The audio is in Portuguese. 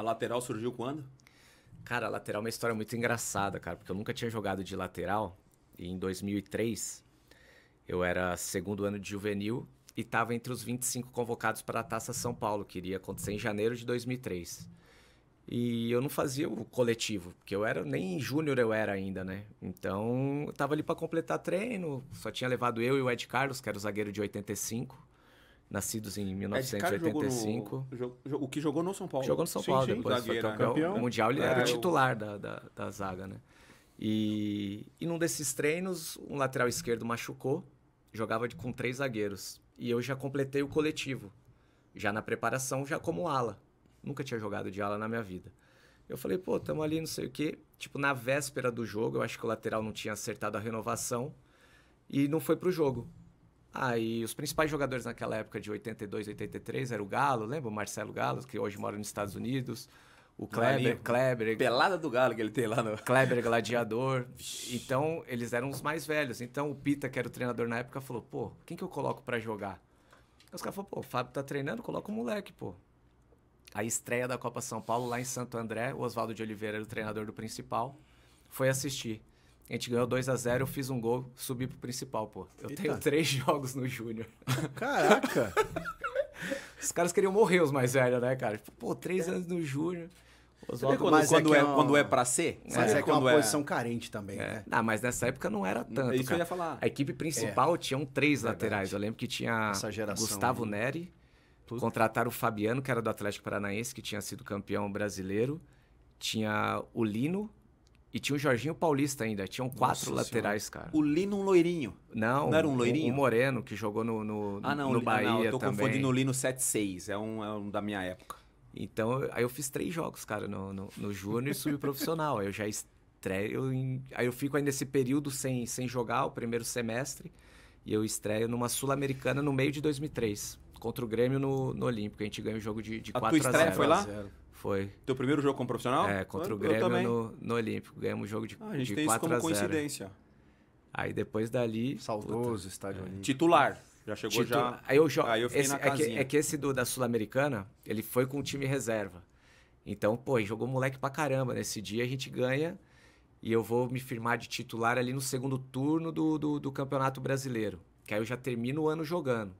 A lateral surgiu quando? Cara, a lateral é uma história muito engraçada, cara, porque eu nunca tinha jogado de lateral. E em 2003, eu era segundo ano de juvenil e estava entre os 25 convocados para a Taça São Paulo, que iria acontecer em janeiro de 2003. E eu não fazia o coletivo, porque eu era, nem júnior eu era ainda, né? Então, eu tava ali para completar treino, só tinha levado eu e o Ed Carlos, que era o zagueiro de 85, nascidos em 1985. O que jogou no São Paulo. Jogou no São Paulo depois, foi campeão. O Mundial ele era o titular da zaga, né? E num desses treinos, um lateral esquerdo machucou, jogava com 3 zagueiros. E eu já completei o coletivo, já na preparação, já como ala. Nunca tinha jogado de ala na minha vida. Eu falei, pô, tamo ali, não sei o quê. Tipo, na véspera do jogo, eu acho que o lateral não tinha acertado a renovação e não foi pro jogo. Aí os principais jogadores naquela época de 82, 83 era o Galo, lembra? O Marcelo Galo, que hoje mora nos Estados Unidos. O Kleber. Pelada do Galo que ele tem lá no... Kleber, gladiador. Então, eles eram os mais velhos. Então, o Pita, que era o treinador na época, falou, pô, quem que eu coloco pra jogar? Os caras falaram, pô, o Fábio tá treinando, coloca o moleque, pô. A estreia da Copa São Paulo, lá em Santo André, o Oswaldo de Oliveira era o treinador do principal, foi assistir. A gente ganhou 2-0, eu fiz um gol, subi pro principal, pô. Eu Eita. Tenho 3 jogos no Júnior. Caraca! Os caras queriam morrer, os mais velhos, né, cara? Pô, 3 anos no Júnior. Quando é pra ser? Mas é que é uma posição carente também, né? Ah, mas nessa época não era tanto, isso cara. Eu ia falar. A equipe principal tinham 3 laterais. Eu lembro que tinha geração, Gustavo, né? Neri. Contrataram o Fabiano, que era do Atlético Paranaense, que tinha sido campeão brasileiro. Tinha o Lino e tinha o Jorginho Paulista ainda. Tinham 4 laterais, cara. O Lino, um loirinho. Não era um loirinho? O Moreno, que jogou no Bahia também. Eu tô confundindo o Lino 7-6, é um da minha época. Então, aí eu fiz 3 jogos, cara, no Júnior e subprofissional. Aí eu já estreio... Aí eu fico ainda nesse período sem jogar, o primeiro semestre. E eu estreio numa Sul-Americana no meio de 2003. Contra o Grêmio no Olímpico. A gente ganha o jogo de 4-0. A tua estreia foi lá? Foi. Teu primeiro jogo como profissional? É, contra o Grêmio no Olímpico. Ganhamos o jogo de 4-0. A gente tem isso como coincidência. Aí depois dali... Saudoso estádio Olímpico. Titular. Já chegou já... Aí eu fiquei na casinha. É que esse da Sul-Americana, ele foi com o time reserva. Então, pô, jogou moleque pra caramba. Nesse dia a gente ganha e eu vou me firmar de titular ali no segundo turno do Campeonato Brasileiro. Que aí eu já termino o ano jogando.